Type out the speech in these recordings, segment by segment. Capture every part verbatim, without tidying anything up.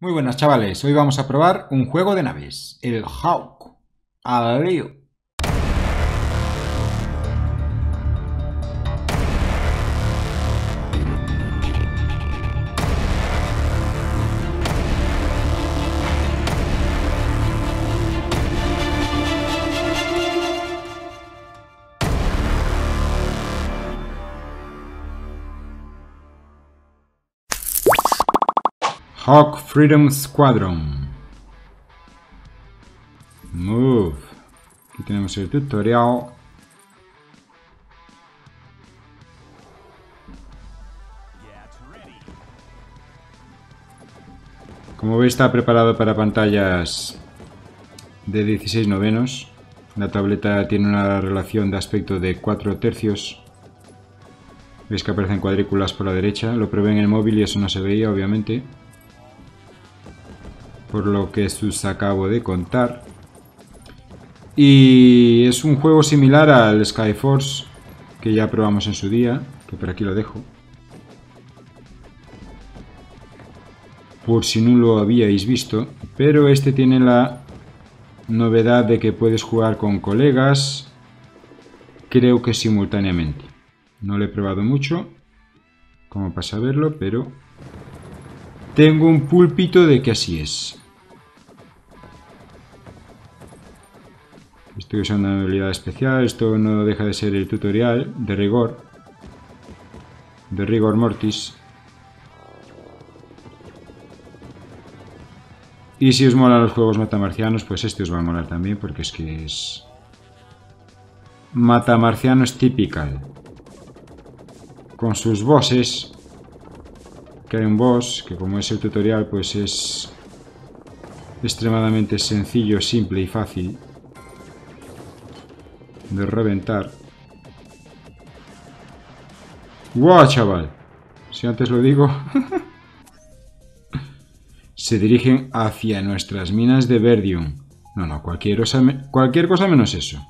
Muy buenas chavales, hoy vamos a probar un juego de naves, el Hawk. ¡Al lío! Hawk Freedom Squadron. Move. Aquí tenemos el tutorial. Como veis, está preparado para pantallas de dieciséis novenos. La tableta tiene una relación de aspecto de cuatro tercios. Veis que aparecen cuadrículas por la derecha. Lo probé en el móvil y eso no se veía, obviamente, por lo que os acabo de contar. Y es un juego similar al Sky Force, que ya probamos en su día, que por aquí lo dejo, por si no lo habíais visto. Pero este tiene la novedad de que puedes jugar con colegas, creo que simultáneamente. No lo he probado mucho como para saberlo, pero tengo un púlpito de que así es. Estoy usando una habilidad especial. Esto no deja de ser el tutorial de rigor, de rigor mortis. Y si os molan los juegos matamarcianos, pues este os va a molar también, porque es que es matamarcianos typical, con sus bosses. Que hay un boss, que como es el tutorial, pues es extremadamente sencillo, simple y fácil de reventar. ¡Guau, chaval! Si antes lo digo. Se dirigen hacia nuestras minas de Verdium. No, no, cualquier cosa, cualquier cosa menos eso.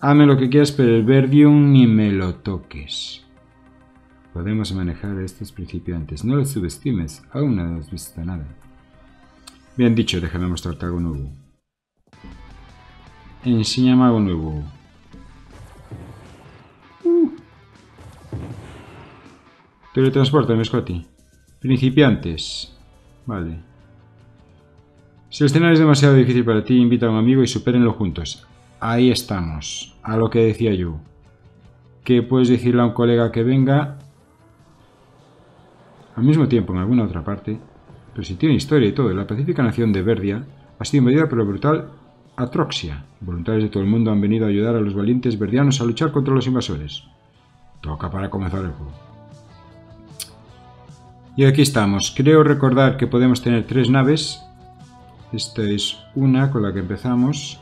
Hazme lo que quieras, pero el Verdium ni me lo toques. Podemos manejar a estos principiantes. No los subestimes. Aún no has visto nada. Bien dicho, déjame mostrarte algo nuevo. Enséñame algo nuevo. Uh. Teletransporta, me escoti. Principiantes. Vale. Si el escenario es demasiado difícil para ti, invita a un amigo y supérenlo juntos. Ahí estamos. A lo que decía yo. Que puedes decirle a un colega que venga al mismo tiempo en alguna otra parte, pero si tiene historia y todo. La pacífica nación de Verdia ha sido invadida por la brutal Atroxia. Voluntarios de todo el mundo han venido a ayudar a los valientes verdianos a luchar contra los invasores. Toca para comenzar el juego. Y aquí estamos. Creo recordar que podemos tener tres naves. Esta es una con la que empezamos,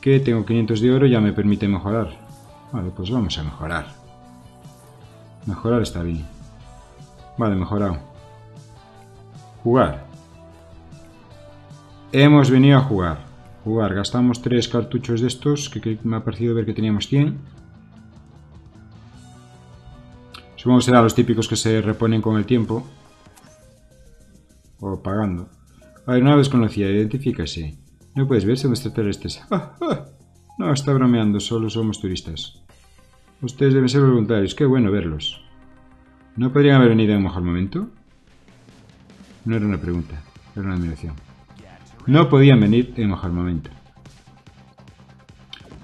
que tengo quinientos de oro, ya me permite mejorar. Vale, pues vamos a mejorar. Mejorar está bien. Vale, mejorado. Jugar. Hemos venido a jugar. Jugar, gastamos tres cartuchos de estos, que, que me ha parecido ver que teníamos cien. Supongo que serán los típicos que se reponen con el tiempo. O pagando. Aeronave desconocida, identifícase. No puedes ver, somos extraterrestres. ¡Ah, ah! No, está bromeando, solo somos turistas. Ustedes deben ser voluntarios, qué bueno verlos. ¿No podrían haber venido en un mejor momento? No era una pregunta, era una admiración. No podían venir en mejor momento.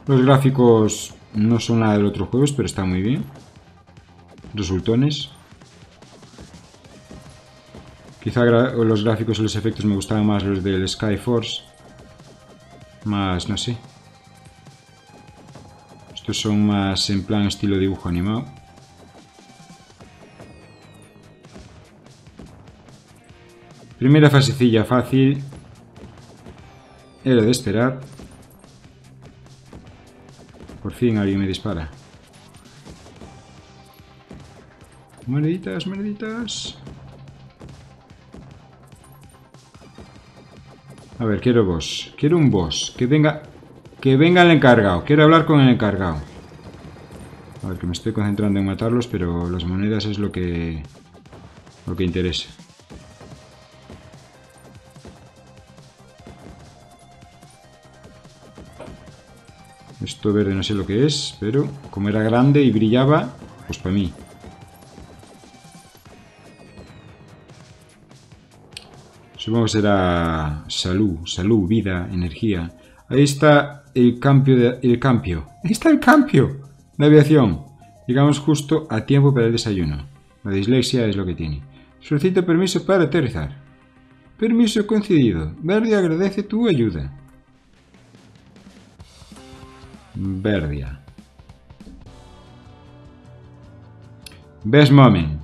Los gráficos no son nada del otro juego, pero está muy bien. Resultones. Quizá los gráficos y los efectos me gustaban más los del Sky Force. Más, no sé. Estos son más en plan estilo dibujo animado. Primera fasecilla fácil. Era de esperar. Por fin alguien me dispara. Moneditas, moneditas. A ver, quiero boss. Quiero un boss. Que venga. Que venga el encargado. Quiero hablar con el encargado. A ver, que me estoy concentrando en matarlos, pero las monedas es lo que. Lo que interesa. Esto verde no sé lo que es, pero como era grande y brillaba, pues para mí. Supongo que será salud, salud, vida, energía. Ahí está el cambio, de, el cambio. Ahí está el cambio de aviación. Llegamos justo a tiempo para el desayuno. La dislexia es lo que tiene. Solicito permiso para aterrizar. Permiso concedido. Verdia agradece tu ayuda. Verdia. Best moment.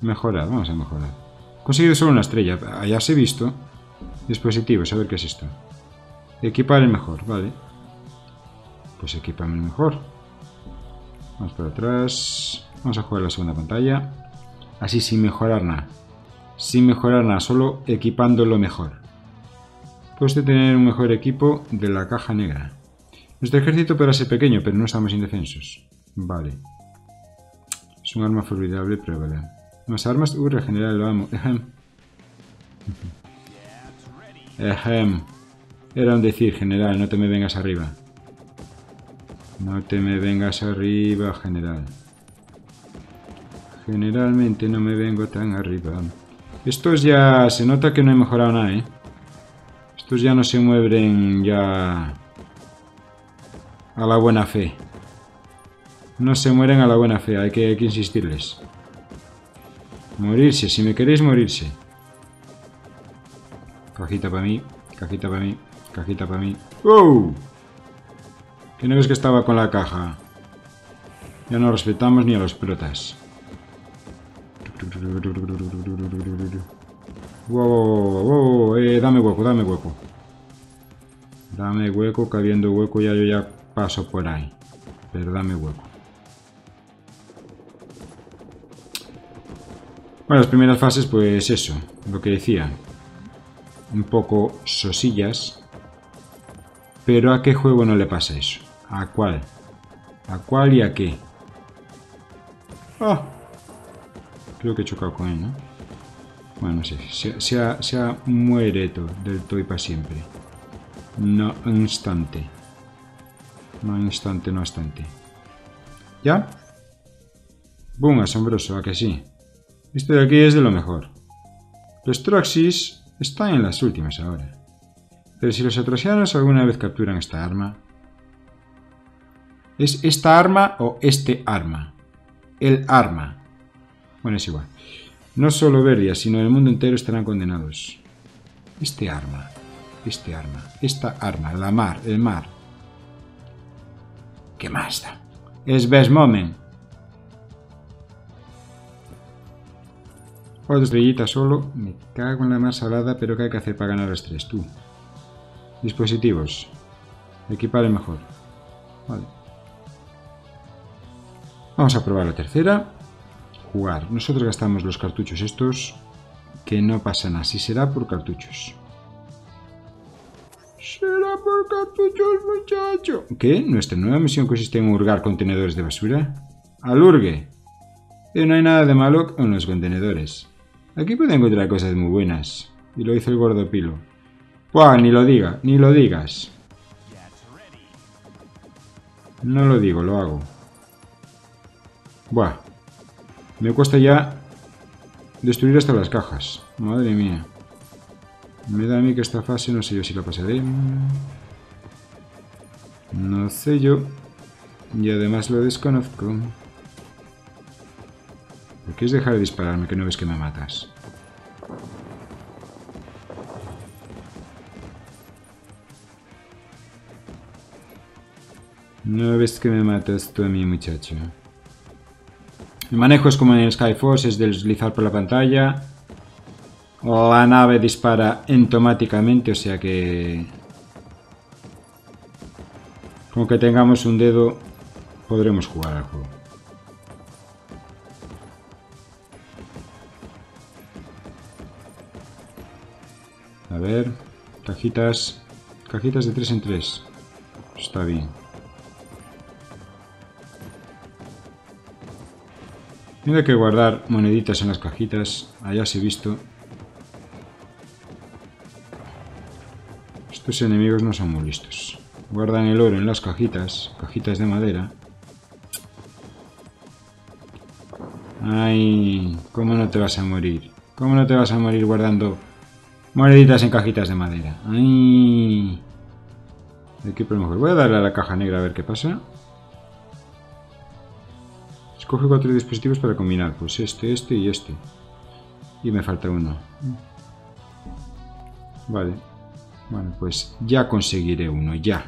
Mejorar, vamos a mejorar. Conseguido solo una estrella. Allá se ha visto. Dispositivos, a ver qué es esto. Equipar el mejor, vale. Pues equipame el mejor. Vamos para atrás. Vamos a jugar la segunda pantalla. Así sin mejorar nada. Sin mejorar nada, solo equipando lo mejor. Puedes tener un mejor equipo de la caja negra. Nuestro ejército podrá ser pequeño, pero no estamos indefensos. Vale. Es un arma formidable, pero vale. Más armas. Uh, regenerar el amo. Ejem. Ejem. Era un decir, general, no te me vengas arriba. No te me vengas arriba, general. Generalmente no me vengo tan arriba. Estos ya... se nota que no he mejorado nada, ¿eh? Estos ya no se mueven ya... a la buena fe. No se mueren a la buena fe, hay que, hay que insistirles. Morirse, si me queréis morirse. Cajita para mí, cajita para mí, cajita para mí. ¡Wow! Que no ves que estaba con la caja. Ya no respetamos ni a los protas. Wow, wow, eh, dame hueco, dame hueco. Dame hueco, que habiendo hueco ya yo ya paso por ahí. Pero dame hueco. Bueno, las primeras fases, pues eso, lo que decía. Un poco sosillas. Pero ¿a qué juego no le pasa eso? ¿A cuál? ¿A cuál y a qué? ¡Ah! Creo que he chocado con él, ¿no? Bueno, no sé. Se, se, ha, se ha muerto del todo y para siempre. No instante. No instante, no instante. ¿Ya? ¡Bum! Asombroso, ¿a que sí? Esto de aquí es de lo mejor. Los Troxis están en las últimas ahora. Pero si los atroxianos alguna vez capturan esta arma... ¿Es esta arma o este arma? El arma. Bueno, es igual. No solo Verdia, sino el mundo entero estarán condenados. Este arma. Este arma. Esta arma. La mar. El mar. ¿Qué más da? Es best moment. Otra estrellita solo. Me cago en la mar salada, pero ¿qué hay que hacer para ganar las tres? Tú. Dispositivos. Equipar el mejor. Vale. Vamos a probar la tercera. Jugar. Nosotros gastamos los cartuchos estos. Que no pasan así. Será por cartuchos. Será por cartuchos, muchacho. ¿Qué? ¿Nuestra nueva misión consiste en hurgar contenedores de basura? ¡Al hurgue! Eh, no hay nada de malo en los contenedores. Aquí pueden encontrar cosas muy buenas. Y lo hizo el gordo Pilo. Buah, ni lo diga, ni lo digas. No lo digo, lo hago. Buah. Me cuesta ya destruir hasta las cajas. Madre mía. Me da a mí que esta fase no sé yo si la pasaré. No sé yo. Y además lo desconozco. ¿Por qué es dejar de dispararme que no ves que me matas? No ves que me matas tú a mí, muchacho. El manejo es como en el Sky Force, es deslizar por la pantalla. La nave dispara automáticamente, o sea que... Como que tengamos un dedo, podremos jugar al juego. A ver, cajitas... Cajitas de tres en tres. Está bien. Tiene que guardar moneditas en las cajitas. Allá se he visto. Estos enemigos no son muy listos. Guardan el oro en las cajitas. Cajitas de madera. Ay, ¿cómo no te vas a morir? ¿Cómo no te vas a morir guardando moneditas en cajitas de madera? Ay. Aquí por lo mejor. Voy a darle a la caja negra a ver qué pasa. Escoge cuatro dispositivos para combinar. Pues este, este y este. Y me falta uno. Vale. Bueno, pues ya conseguiré uno, ya.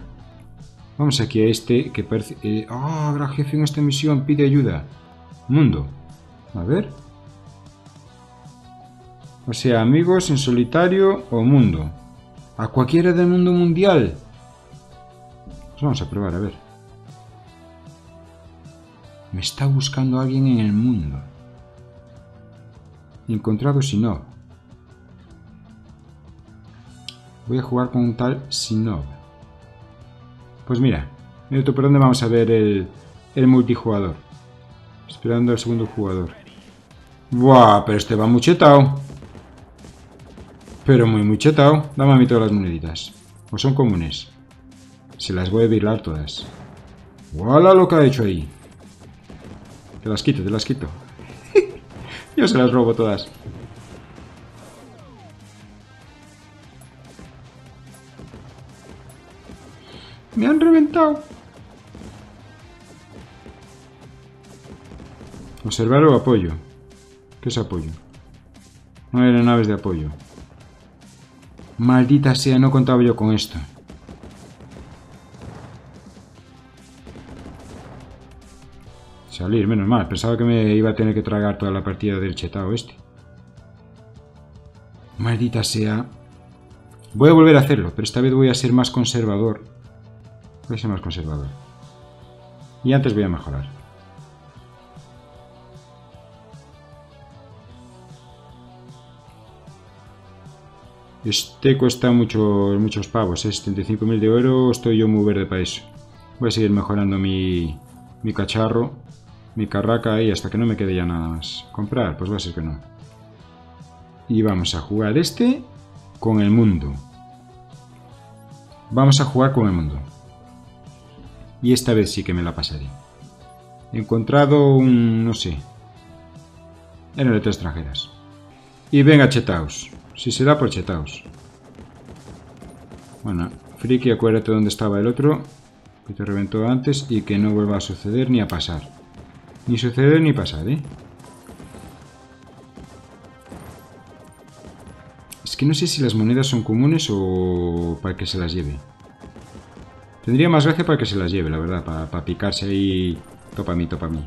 Vamos aquí a este que parece... Eh, ¡Oh, gran jefe en esta misión! Pide ayuda. Mundo. A ver. O sea, amigos en solitario o mundo. A cualquiera del mundo mundial. Pues vamos a probar, a ver. Me está buscando alguien en el mundo. Encontrado Sinov. Voy a jugar con un tal Sinov. Pues mira, minuto por donde vamos a ver el, el multijugador. Esperando al segundo jugador. Buah, pero este va muchetao. Pero muy muchetao. Dame a mí todas las moneditas. O son comunes. Se las voy a virlar todas. ¡Wala lo que ha hecho ahí! Te las quito, te las quito. Yo se las robo todas. Me han reventado. Observar o apoyo. ¿Qué es apoyo? No eran naves de apoyo. Maldita sea, no contaba yo con esto. Salir, menos mal. Pensaba que me iba a tener que tragar toda la partida del chetao este. Maldita sea. Voy a volver a hacerlo, pero esta vez voy a ser más conservador. Voy a ser más conservador. Y antes voy a mejorar. Este cuesta mucho, muchos pavos, ¿eh? setenta y cinco mil de oro. Estoy yo muy verde para eso. Voy a seguir mejorando mi, mi cacharro. Mi carraca ahí hasta que no me quede ya nada más. Comprar, pues va a ser que no. Y vamos a jugar este con el mundo. Vamos a jugar con el mundo. Y esta vez sí que me la pasaré. He encontrado un... no sé. Eran letras extranjeras. Y venga chetaos. Si se da por chetaos. Bueno, friki, acuérdate dónde estaba el otro. Que te reventó antes y que no vuelva a suceder ni a pasar. Ni suceder ni pasar, ¿eh? Es que no sé si las monedas son comunes o para que se las lleve. Tendría más gracia para que se las lleve, la verdad. Para, para picarse ahí... Topa a mí, topa a mí.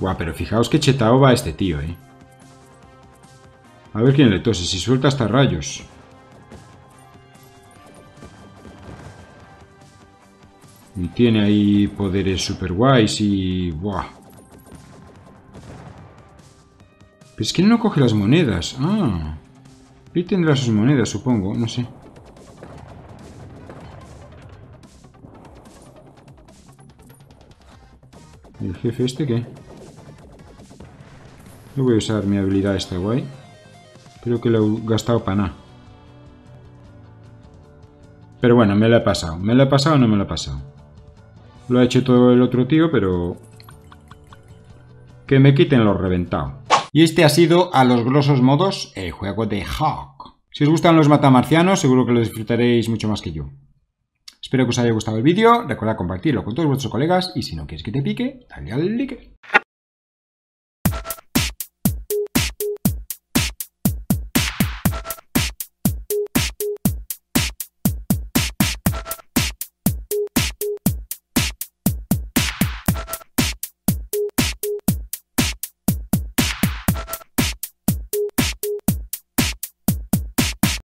Guau, pero fijaos que chetao va este tío, ¿eh? A ver quién le tose. Si suelta hasta rayos. Y tiene ahí poderes super guays y... ¡Buah! Pero es que él no coge las monedas. Ah. Y tendrá sus monedas, supongo. No sé. ¿Y el jefe este qué? No voy a usar mi habilidad esta guay. Creo que la he gastado para nada. Pero bueno, me la he pasado. ¿Me la he pasado o no me la he pasado? Lo ha hecho todo el otro tío, pero... Que me quiten los reventados. Y este ha sido, a los grosos modos, el juego de Hawk. Si os gustan los matamarcianos, seguro que lo disfrutaréis mucho más que yo. Espero que os haya gustado el vídeo. Recordad compartirlo con todos vuestros colegas. Y si no quieres que te pique, dale al like.